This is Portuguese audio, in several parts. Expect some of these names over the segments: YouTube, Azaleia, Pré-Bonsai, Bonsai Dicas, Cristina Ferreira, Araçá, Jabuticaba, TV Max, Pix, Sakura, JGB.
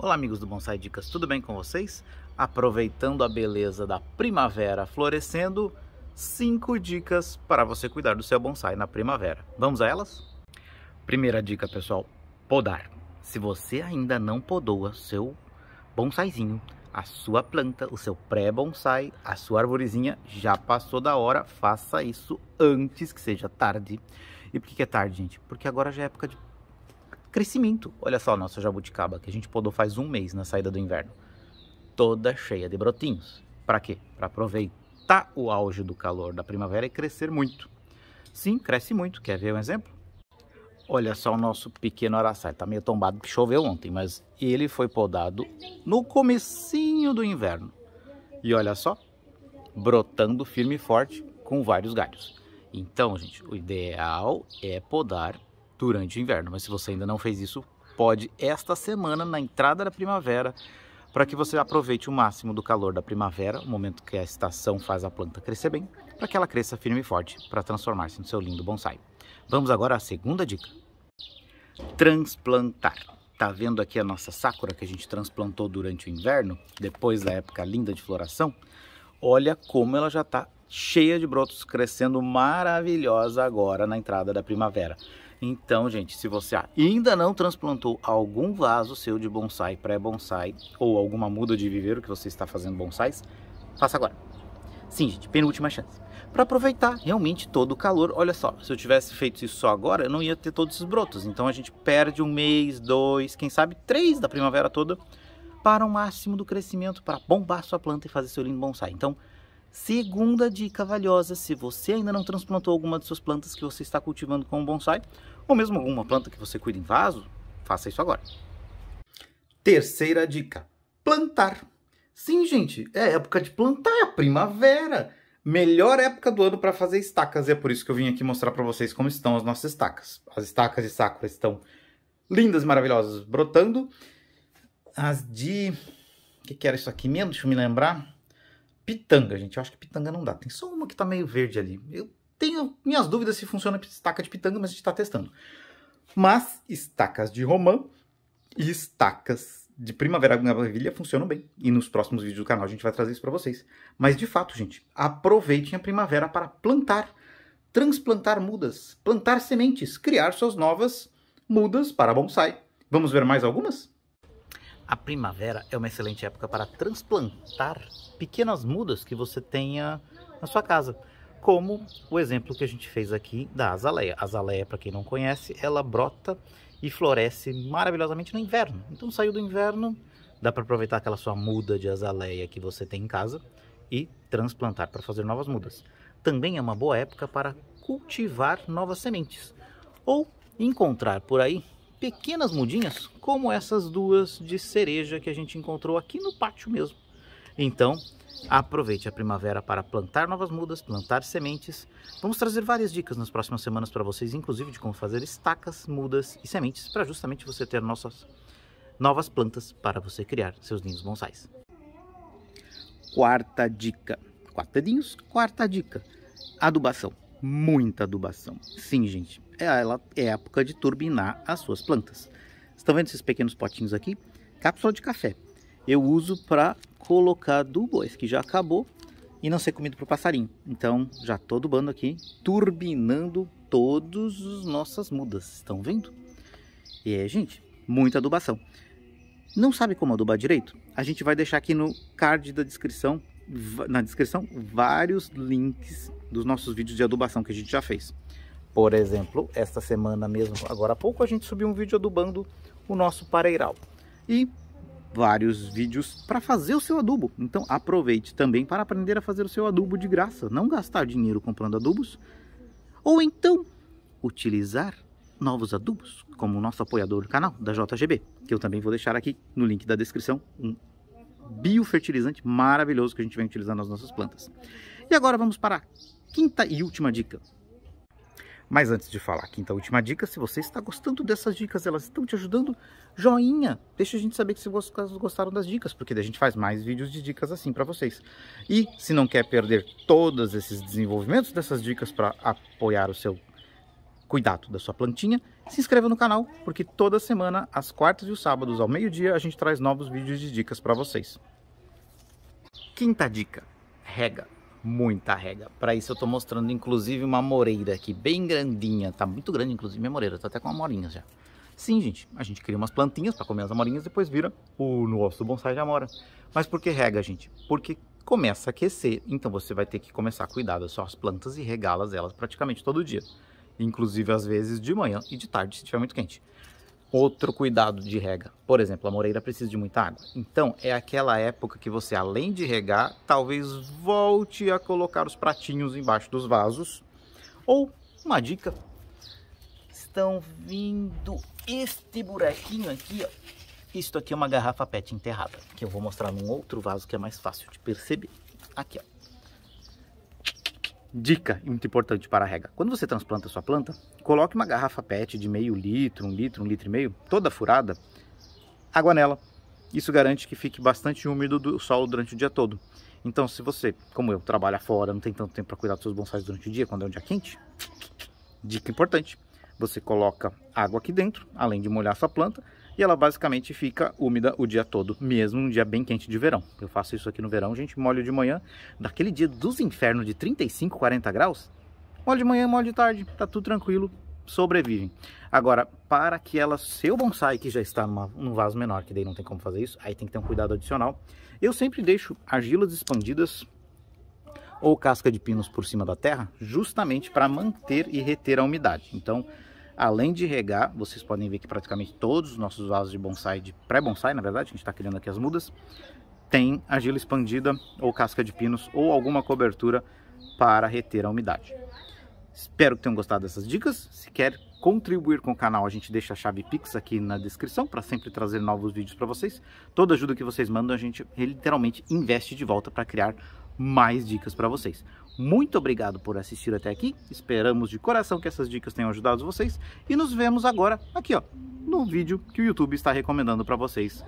Olá amigos do Bonsai Dicas, tudo bem com vocês? Aproveitando a beleza da primavera florescendo, 5 dicas para você cuidar do seu bonsai na primavera. Vamos a elas? Primeira dica, pessoal, podar. Se você ainda não podou o seu bonsaizinho, a sua planta, o seu pré-bonsai, a sua arvorezinha, já passou da hora, faça isso antes que seja tarde. E por que é tarde, gente? Porque agora já é época de crescimento. Olha só a nossa jabuticaba, que a gente podou faz um mês na saída do inverno. Toda cheia de brotinhos. Para quê? Para aproveitar o auge do calor da primavera e crescer muito. Sim, cresce muito. Quer ver um exemplo? Olha só o nosso pequeno araçá. Ele tá meio tombado que choveu ontem, mas ele foi podado no comecinho do inverno. E olha só, brotando firme e forte com vários galhos. Então, gente, o ideal é podar durante o inverno, mas se você ainda não fez isso, pode esta semana na entrada da primavera, para que você aproveite o máximo do calor da primavera, o momento que a estação faz a planta crescer bem, para que ela cresça firme e forte, para transformar-se no seu lindo bonsai. Vamos agora à segunda dica. Transplantar. Tá vendo aqui a nossa Sakura que a gente transplantou durante o inverno, depois da época linda de floração? Olha como ela já está cheia de brotos, crescendo maravilhosa agora na entrada da primavera. Então, gente, se você ainda não transplantou algum vaso seu de bonsai, pré-bonsai, ou alguma muda de viveiro que você está fazendo bonsais, faça agora. Sim, gente, penúltima chance. Para aproveitar realmente todo o calor, olha só, se eu tivesse feito isso só agora, eu não ia ter todos esses brotos. Então a gente perde um mês, 2, quem sabe 3 da primavera toda para o máximo do crescimento, para bombar sua planta e fazer seu lindo bonsai. Então, segunda dica valiosa, se você ainda não transplantou alguma de suas plantas que você está cultivando com bonsai, ou mesmo alguma planta que você cuida em vaso, faça isso agora. Terceira dica, plantar. Sim, gente, é época de plantar, é a primavera. Melhor época do ano para fazer estacas, e é por isso que eu vim aqui mostrar para vocês como estão as nossas estacas. As estacas de sakura estão lindas, maravilhosas, brotando. As de... o que era isso aqui mesmo? Deixa eu me lembrar. Pitanga, gente, eu acho que pitanga não dá. Tem só uma que tá meio verde ali. Eu tenho minhas dúvidas se funciona estaca de pitanga, mas a gente tá testando. Mas estacas de romã e estacas de primavera maravilha funcionam bem. E nos próximos vídeos do canal a gente vai trazer isso pra vocês. Mas de fato, gente, aproveitem a primavera para plantar, transplantar mudas, plantar sementes, criar suas novas mudas para bonsai. Vamos ver mais algumas? A primavera é uma excelente época para transplantar pequenas mudas que você tenha na sua casa, como o exemplo que a gente fez aqui da azaleia. A azaleia, para quem não conhece, ela brota e floresce maravilhosamente no inverno. Então saiu do inverno, dá para aproveitar aquela sua muda de azaleia que você tem em casa e transplantar para fazer novas mudas. Também é uma boa época para cultivar novas sementes ou encontrar por aí pequenas mudinhas como essas duas de cereja que a gente encontrou aqui no pátio mesmo. Então, aproveite a primavera para plantar novas mudas, plantar sementes. Vamos trazer várias dicas nas próximas semanas para vocês, inclusive de como fazer estacas, mudas e sementes para justamente você ter nossas novas plantas para você criar seus lindos bonsais. Quarta dica. Quarta dica. Adubação. Muita adubação. Sim, gente, é época de turbinar as suas plantas. Estão vendo esses pequenos potinhos aqui? Cápsula de café. Eu uso para colocar adubo, esse que já acabou, e não ser comido por passarinho. Então, já tô adubando aqui, turbinando todas as nossas mudas. Estão vendo? E é, gente, muita adubação. Não sabe como adubar direito? A gente vai deixar aqui no card da descrição, na descrição, vários links dos nossos vídeos de adubação que a gente já fez. Por exemplo, esta semana mesmo, agora há pouco, a gente subiu um vídeo adubando o nosso parreiral. E vários vídeos para fazer o seu adubo. Então aproveite também para aprender a fazer o seu adubo de graça. Não gastar dinheiro comprando adubos. Ou então, utilizar novos adubos, como o nosso apoiador do canal, da JGB. Que eu também vou deixar aqui no link da descrição, um biofertilizante maravilhoso que a gente vem utilizando nas nossas plantas. E agora vamos para a quinta e última dica. Mas antes de falar a quinta e última dica, se você está gostando dessas dicas, elas estão te ajudando, joinha! Deixa a gente saber que se vocês gostaram das dicas, porque daí a gente faz mais vídeos de dicas assim para vocês. E se não quer perder todos esses desenvolvimentos dessas dicas para apoiar o seu cuidado da sua plantinha, se inscreva no canal, porque toda semana, às quartas e os sábados, ao meio-dia, a gente traz novos vídeos de dicas para vocês. Quinta dica, rega. Muita rega. Para isso eu tô mostrando inclusive uma moreira aqui, bem grandinha. Tá muito grande inclusive minha moreira, tô até com amorinhas já. Sim, gente, a gente cria umas plantinhas para comer as amorinhas, depois vira o nosso bonsai de amora. Mas por que rega, gente? Porque começa a aquecer, então você vai ter que começar a cuidar das suas plantas e regá-las elas praticamente todo dia. Inclusive às vezes de manhã e de tarde se estiver muito quente. Outro cuidado de rega, por exemplo, a moreira precisa de muita água, então é aquela época que você, além de regar, talvez volte a colocar os pratinhos embaixo dos vasos. Ou uma dica, estão vindo este buraquinho aqui, ó. Isto aqui é uma garrafa PET enterrada, que eu vou mostrar num outro vaso que é mais fácil de perceber, aqui, ó. Dica muito importante para a rega. Quando você transplanta a sua planta, coloque uma garrafa PET de meio litro, 1 litro, 1,5 litro, toda furada, água nela. Isso garante que fique bastante úmido do solo durante o dia todo. Então, se você, como eu, trabalha fora, não tem tanto tempo para cuidar dos seus bonsais durante o dia, quando é um dia quente, dica importante, você coloca água aqui dentro, além de molhar a sua planta, e ela basicamente fica úmida o dia todo, mesmo um dia bem quente de verão. Eu faço isso aqui no verão, gente, molho de manhã, naquele dia dos infernos de 35, 40 graus, molho de manhã, molho de tarde, tá tudo tranquilo, sobrevivem. Agora, para que ela, seu bonsai, que já está num vaso menor, que daí não tem como fazer isso, aí tem que ter um cuidado adicional, eu sempre deixo argilas expandidas ou casca de pinos por cima da terra, justamente para manter e reter a umidade. Então, além de regar, vocês podem ver que praticamente todos os nossos vasos de bonsai, de pré-bonsai, na verdade, a gente está criando aqui as mudas, tem argila expandida ou casca de pinos ou alguma cobertura para reter a umidade. Espero que tenham gostado dessas dicas. Se quer contribuir com o canal, a gente deixa a chave Pix aqui na descrição para sempre trazer novos vídeos para vocês. Toda ajuda que vocês mandam, a gente literalmente investe de volta para criar mais dicas para vocês. Muito obrigado por assistir até aqui, esperamos de coração que essas dicas tenham ajudado vocês e nos vemos agora aqui, ó, no vídeo que o YouTube está recomendando para vocês,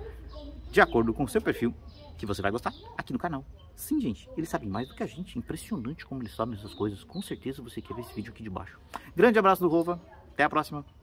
de acordo com o seu perfil, que você vai gostar aqui no canal. Sim, gente, eles sabem mais do que a gente, impressionante como eles sabem essas coisas, com certeza você quer ver esse vídeo aqui de baixo. Grande abraço do Rova, até a próxima!